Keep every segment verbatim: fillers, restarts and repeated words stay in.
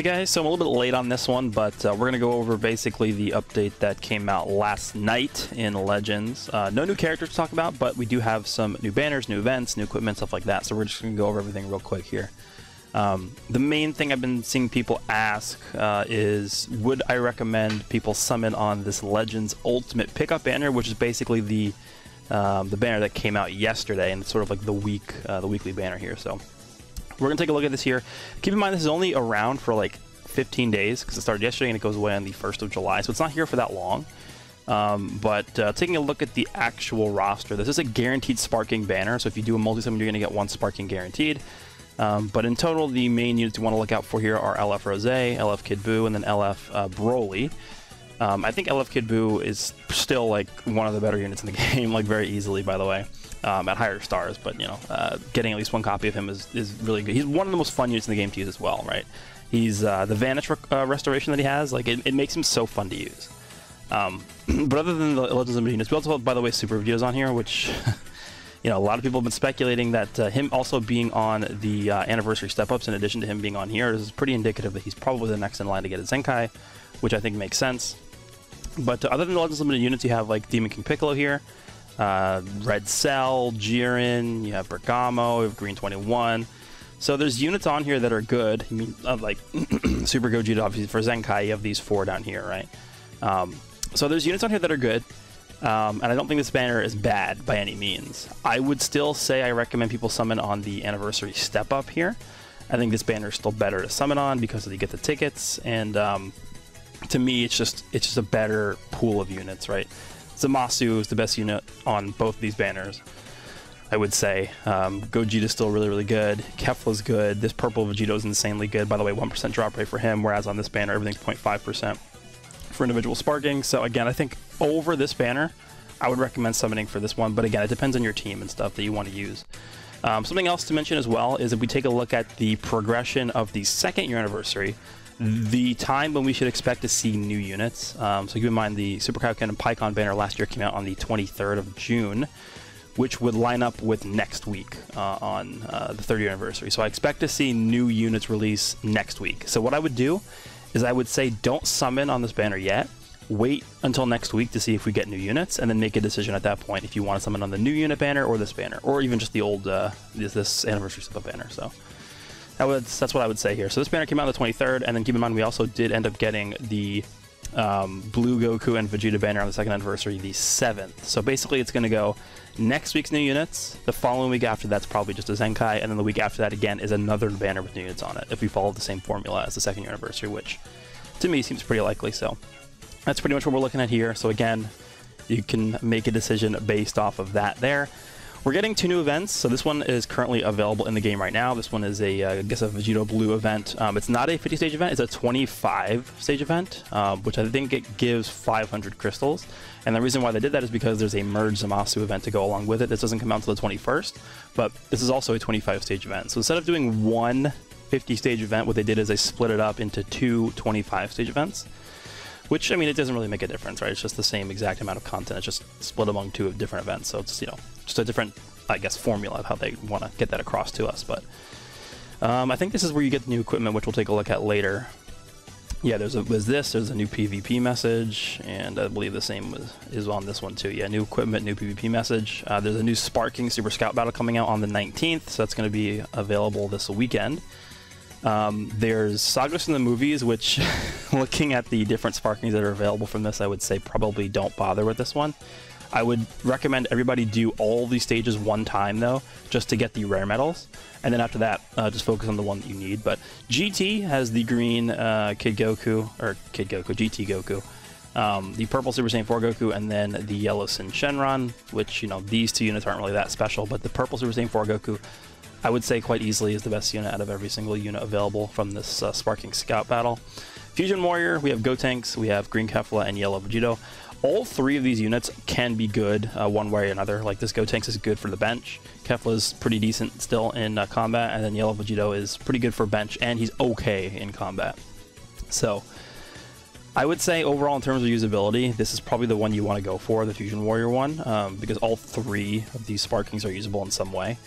Hey guys, so I'm a little bit late on this one, but uh, we're going to go over basically the update that came out last night in Legends. Uh, no new characters to talk about, but we do have some new banners, new events, new equipment, stuff like that. So we're just going to go over everything real quick here. Um, the main thing I've been seeing people ask uh, is, would I recommend people summon on this Legends Ultimate Pickup banner, which is basically the um, the banner that came out yesterday, and it's sort of like the week, uh, the weekly banner here. So we're going to take a look at this here. Keep in mind, this is only around for like fifteen days because it started yesterday and it goes away on the first of July. So it's not here for that long. Um, but uh, taking a look at the actual roster, this is a guaranteed sparking banner. So if you do a multi-summon, you're going to get one sparking guaranteed. Um, but in total, the main units you want to look out for here are L F Rosé, L F Kid Buu, and then L F uh, Broly. Um, I think L F Kid Buu is still like one of the better units in the game, like very easily, by the way. Um, at higher stars, but you know, uh, getting at least one copy of him is, is really good. He's one of the most fun units in the game to use as well, right? He's uh, the Vanish rec uh, restoration that he has, like it, it makes him so fun to use. Um, but other than the Legends of units, we also have, by the way, Super Vegito's on here, which you know, a lot of people have been speculating that uh, him also being on the uh, anniversary step-ups in addition to him being on here is pretty indicative that he's probably the next in line to get a Zenkai, which I think makes sense. But uh, other than the Legends Limited units, you have like Demon King Piccolo here. Uh, Red Cell, Jiren, you have Bergamo, you have Green twenty-one. So there's units on here that are good. I mean, uh, like Super Gogeta, obviously, for Zenkai, you have these four down here, right? Um, so there's units on here that are good, um, and I don't think this banner is bad by any means. I would still say I recommend people summon on the anniversary step-up here. I think this banner is still better to summon on because you get the tickets, and um, to me, it's just it's just a better pool of units, right? Zamasu is the best unit on both of these banners, I would say. Um, Gogeta's still really, really good. Kefla's good. This Purple Vegito is insanely good. By the way, one percent drop rate for him, whereas on this banner, everything's zero point five percent for individual sparking. So again, I think over this banner, I would recommend summoning for this one. But again, it depends on your team and stuff that you want to use. Um, something else to mention as well is if we take a look at the progression of the second year anniversary, the time when we should expect to see new units. Um, so keep in mind the Super Kaioken and PyCon banner last year came out on the twenty-third of June, which would line up with next week uh, on uh, the third year anniversary. So I expect to see new units release next week. So what I would do is I would say don't summon on this banner yet. Wait until next week to see if we get new units, and then make a decision at that point if you want to summon on the new unit banner or this banner, or even just the old uh, this, this anniversary stuff banner. So. That would, that's what I would say here. So this banner came out on the twenty-third, and then keep in mind we also did end up getting the um, Blue Goku and Vegeta banner on the second anniversary, the seventh. So basically it's going to go next week's new units, the following week after that's probably just a Zenkai, and then the week after that again is another banner with new units on it, if we follow the same formula as the second year anniversary, which to me seems pretty likely. So that's pretty much what we're looking at here. So again, you can make a decision based off of that there. We're getting two new events, so this one is currently available in the game right now. This one is a, uh, I guess, a Vegito Blue event. Um, it's not a fifty-stage event, it's a twenty-five-stage event, um, which I think it gives five hundred crystals. And the reason why they did that is because there's a Merged Zamasu event to go along with it. This doesn't come out until the twenty-first, but this is also a twenty-five-stage event. So instead of doing one fifty-stage event, what they did is they split it up into two twenty-five-stage events. Which, I mean, it doesn't really make a difference, right? It's just the same exact amount of content. It's just split among two different events. So it's, you know, just a different, I guess, formula of how they want to get that across to us. But um, I think this is where you get the new equipment, which we'll take a look at later. Yeah, there's, a, there's this. There's a new PvP message. And I believe the same was, is on this one, too. Yeah, new equipment, new PvP message. Uh, there's a new Sparking Super Scout Battle coming out on the nineteenth. So that's going to be available this weekend. Um, there's Sagos in the Movies, which, looking at the different sparkings that are available from this, I would say probably don't bother with this one. I would recommend everybody do all these stages one time, though, just to get the rare medals. And then after that, uh, just focus on the one that you need. But G T has the green uh, Kid Goku, or Kid Goku, G T Goku, um, the purple Super Saiyan four Goku, and then the yellow Sin Shenron, which, you know, these two units aren't really that special, but the purple Super Saiyan four Goku, I would say quite easily is the best unit out of every single unit available from this uh, Sparking Scout Battle. Fusion Warrior, we have Gotenks, we have Green Kefla, and Yellow Vegito. All three of these units can be good uh, one way or another. Like this Gotenks is good for the bench, Kefla's pretty decent still in uh, combat, and then Yellow Vegito is pretty good for bench, and he's okay in combat. So I would say overall in terms of usability, this is probably the one you want to go for, the Fusion Warrior one, um, because all three of these Sparkings are usable in some way.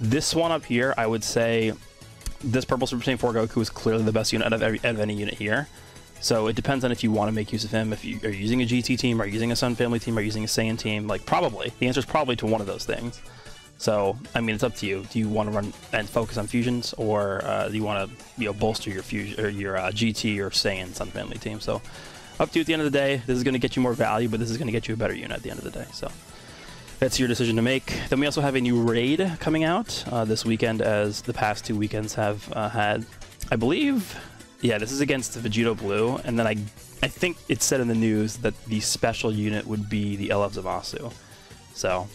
This one up here, I would say this Purple Super Saiyan four Goku is clearly the best unit out of, every, out of any unit here. So it depends on if you want to make use of him, if you are using a G T team, or using a Sun Family team, or using a Saiyan team. Like, probably. The answer is probably to one of those things. So, I mean, it's up to you. Do you want to run and focus on fusions, or uh, do you want to, you know, bolster your fusion or your uh, G T or Saiyan Sun Family team? So, up to you at the end of the day. This is going to get you more value, but this is going to get you a better unit at the end of the day. So, that's your decision to make. Then we also have a new raid coming out uh, this weekend, as the past two weekends have uh, had, I believe. Yeah, this is against the Vegito Blue, and then I, I think it said in the news that the special unit would be the L F Zamasu. So,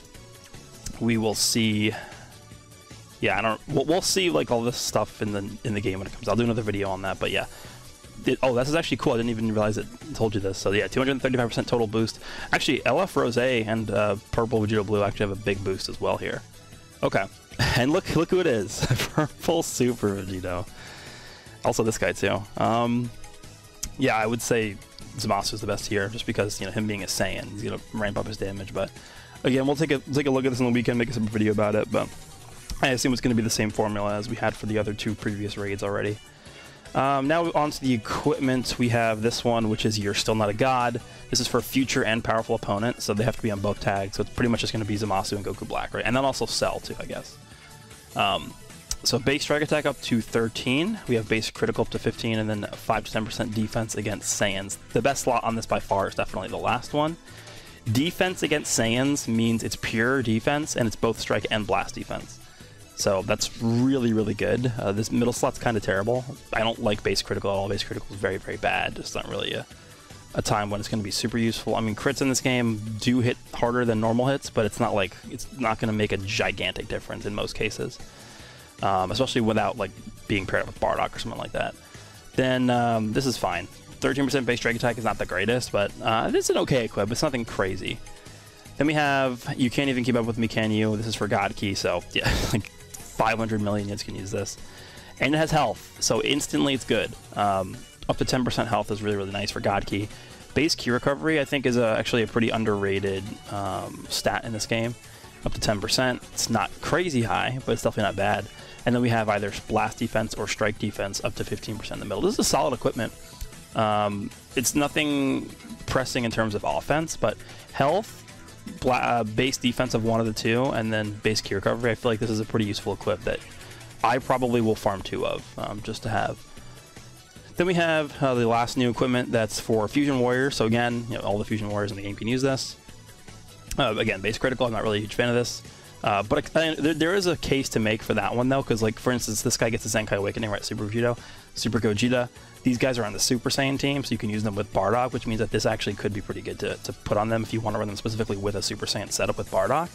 we will see. Yeah, I don't. We'll, we'll see like all this stuff in the in the game when it comes out. I'll do another video on that, but yeah. It, oh, this is actually cool. I didn't even realize it told you this. So yeah, two hundred thirty-five percent total boost. Actually, L F Rosé and uh, Purple Vegito Blue actually have a big boost as well here. Okay, and look look who it is, Purple Super Vegito. Also this guy too. Um, yeah, I would say Zamasu is the best here, just because, you know, him being a Saiyan, he's gonna ramp up his damage. But again, we'll take a take a look at this in the weekend, make a separate video about it. But I assume it's gonna be the same formula as we had for the other two previous raids already. Um, now on to the equipment. We have this one, which is You're Still Not a God. This is for future and powerful opponent, so they have to be on both tags. So it's pretty much just gonna be Zamasu and Goku Black, right? And then also Cell too, I guess. Um, So base strike attack up to thirteen, we have base critical up to fifteen, and then five to ten percent defense against Saiyans. The best slot on this by far is definitely the last one. Defense against Saiyans means it's pure defense, and it's both strike and blast defense. So that's really, really good. Uh, this middle slot's kind of terrible. I don't like base critical at all. Base critical is very, very bad. It's not really a, a time when it's going to be super useful. I mean, crits in this game do hit harder than normal hits, but it's not like it's not going to make a gigantic difference in most cases. Um, especially without like being paired up with Bardock or something like that. Then um, this is fine. thirteen percent base strike attack is not the greatest, but uh, it's an okay equip. It's nothing crazy. Then we have You Can't Even Keep Up With Me, Can You? This is for God Key, so yeah, like five hundred million units can use this. And it has health, so instantly it's good. Um, up to ten percent health is really, really nice for God Key. Base Key Recovery, I think, is a, actually a pretty underrated um, stat in this game. Up to ten percent. It's not crazy high, but it's definitely not bad. And then we have either blast defense or strike defense up to fifteen percent in the middle. This is a solid equipment. Um, it's nothing pressing in terms of offense, but health, uh, base defense of one of the two, and then base key recovery. I feel like this is a pretty useful equip that I probably will farm two of, um, just to have. Then we have uh, the last new equipment that's for Fusion Warriors. So again, you know, all the Fusion Warriors in the game can use this. Uh, again, base critical, I'm not really a huge fan of this. Uh, but I, there, there is a case to make for that one, though, because, like, for instance, this guy gets the Zenkai Awakening, right? Super Vegito, Super Gogeta. These guys are on the Super Saiyan team, so you can use them with Bardock, which means that this actually could be pretty good to, to put on them if you want to run them specifically with a Super Saiyan setup with Bardock.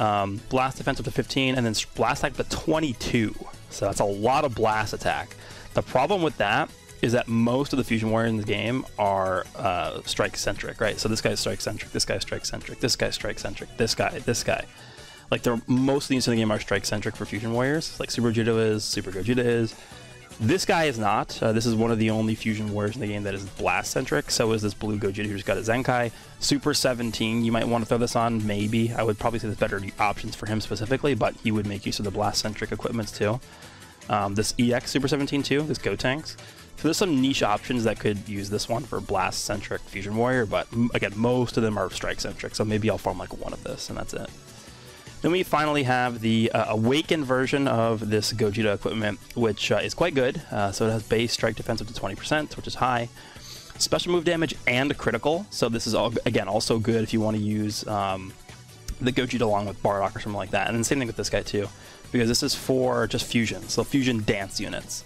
Um, blast defense up to fifteen, and then blast attack up to twenty-two. So that's a lot of blast attack. The problem with that is that most of the Fusion Warriors in the game are uh, strike-centric, right? So this guy's strike-centric, this guy's strike-centric, this guy's strike-centric, this guy, this guy. Like, they're, most of the units in the game are strike-centric for Fusion Warriors. Like, Super Vegito is, Super Gogeta is. This guy is not. Uh, this is one of the only Fusion Warriors in the game that is blast-centric. So is this Blue Gogeta, who's got a Zenkai. Super seventeen, you might want to throw this on, maybe. I would probably say there's better options for him specifically, but he would make use of the blast-centric equipments, too. Um, this E X Super seventeen, too. This Gotenks. So there's some niche options that could use this one for blast-centric Fusion Warrior, but, again, most of them are strike-centric. So maybe I'll farm, like, one of this, and that's it. Then we finally have the uh, Awakened version of this Gogeta equipment, which uh, is quite good. Uh, so it has base strike defense up to twenty percent, which is high. Special move damage and critical. So this is, all, again, also good if you want to use um, the Gogeta along with Bardock or something like that. And then same thing with this guy too, because this is for just fusion. So fusion dance units.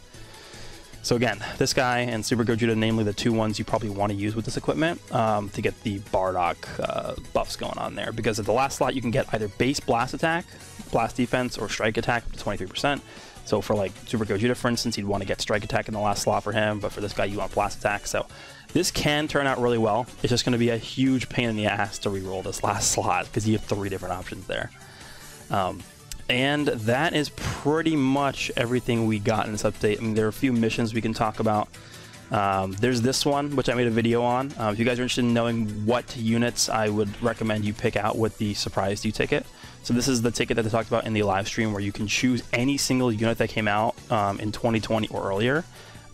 So again, this guy and Super Gogeta, namely the two ones you probably want to use with this equipment um, to get the Bardock uh, buffs going on there. Because at the last slot, you can get either base blast attack, blast defense, or strike attack up to twenty-three percent. So for like Super Gogeta, for instance, you'd want to get strike attack in the last slot for him, but for this guy, you want blast attack. So this can turn out really well. It's just going to be a huge pain in the ass to reroll this last slot because you have three different options there. Um, And that is pretty much everything we got in this update. I mean, there are a few missions we can talk about. Um, there's this one, which I made a video on. Uh, if you guys are interested in knowing what units I would recommend you pick out with the Surprise You ticket. So this is the ticket that they talked about in the live stream, where you can choose any single unit that came out um, in twenty twenty or earlier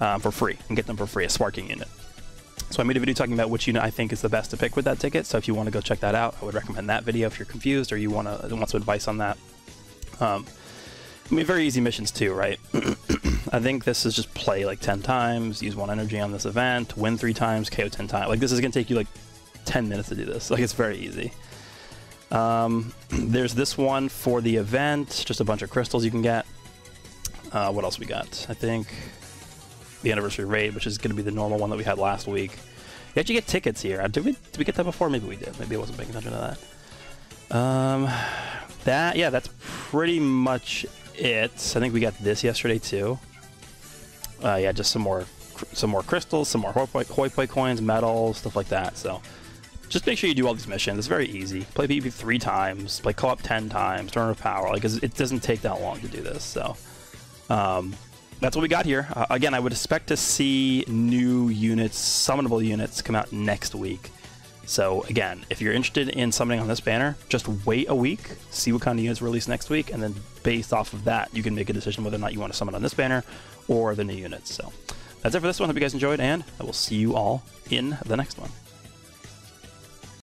uh, for free and get them for free, a sparking unit. So I made a video talking about which unit I think is the best to pick with that ticket. So if you want to go check that out, I would recommend that video if you're confused or you want to want some advice on that. Um, I mean, very easy missions too, right? I think this is just play like ten times, use one energy on this event, win three times, K O ten times. Like, this is gonna take you like ten minutes to do this. Like, it's very easy. Um, there's this one for the event, just a bunch of crystals you can get. Uh, what else we got? I think the anniversary raid, which is gonna be the normal one that we had last week. You actually get tickets here. Did we did we get that before? Maybe we did. Maybe I wasn't paying attention to that. Um, that yeah, that's pretty much it. I think we got this yesterday too. Uh, yeah, just some more, some more crystals, some more hoi poi, hoi poi coins, metals, stuff like that. So, just make sure you do all these missions. It's very easy. Play PvP three times, play co-op ten times, turn of power. Like, it doesn't take that long to do this. So, um, that's what we got here. Uh, again, I would expect to see new units, summonable units, come out next week. So again, if you're interested in summoning on this banner, just wait a week, see what kind of units release next week, and then based off of that, you can make a decision whether or not you want to summon on this banner or the new units. So that's it for this one. Hope you guys enjoyed, and I will see you all in the next one.